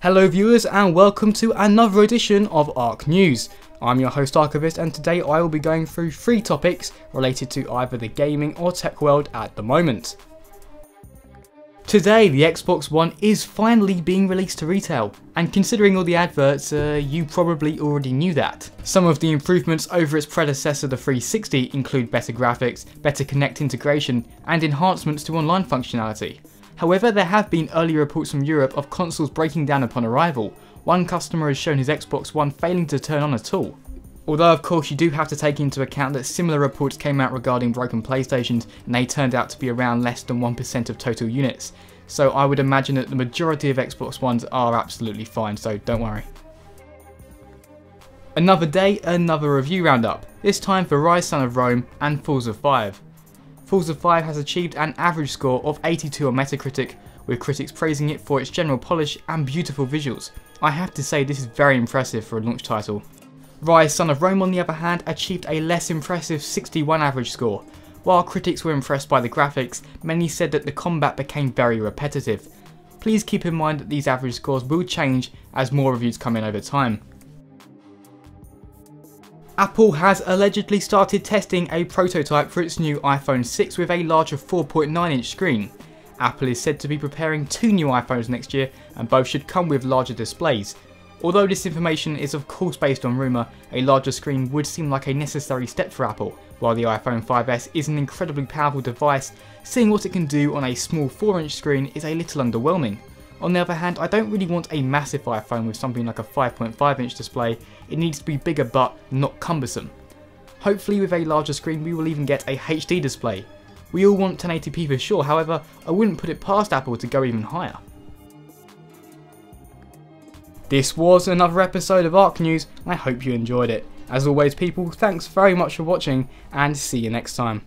Hello viewers and welcome to another edition of Arch News. I'm your host Archivist and today I will be going through three topics related to either the gaming or tech world at the moment. Today the Xbox One is finally being released to retail, and considering all the adverts, you probably already knew that. Some of the improvements over its predecessor the 360 include better graphics, better Kinect integration and enhancements to online functionality. However, there have been early reports from Europe of consoles breaking down upon arrival. One customer has shown his Xbox One failing to turn on at all. Although of course you do have to take into account that similar reports came out regarding broken PlayStations and they turned out to be around less than 1% of total units. So I would imagine that the majority of Xbox Ones are absolutely fine, so don't worry. Another day, another review roundup, this time for Ryse: Son of Rome and Forza 5. Forza 5 has achieved an average score of 82 on Metacritic, with critics praising it for its general polish and beautiful visuals. I have to say this is very impressive for a launch title. Ryse: Son of Rome on the other hand achieved a less impressive 61 average score. While critics were impressed by the graphics, many said that the combat became very repetitive. Please keep in mind that these average scores will change as more reviews come in over time. Apple has allegedly started testing a prototype for its new iPhone 6 with a larger 4.9-inch screen. Apple is said to be preparing two new iPhones next year and both should come with larger displays. Although this information is of course based on rumour, a larger screen would seem like a necessary step for Apple. While the iPhone 5s is an incredibly powerful device, seeing what it can do on a small 4-inch screen is a little underwhelming. On the other hand, I don't really want a massive iPhone with something like a 5.5-inch display. It needs to be bigger but not cumbersome. Hopefully with a larger screen we will even get a HD display. We all want 1080p for sure, however I wouldn't put it past Apple to go even higher. This was another episode of Arch News and I hope you enjoyed it. As always people, thanks very much for watching and see you next time.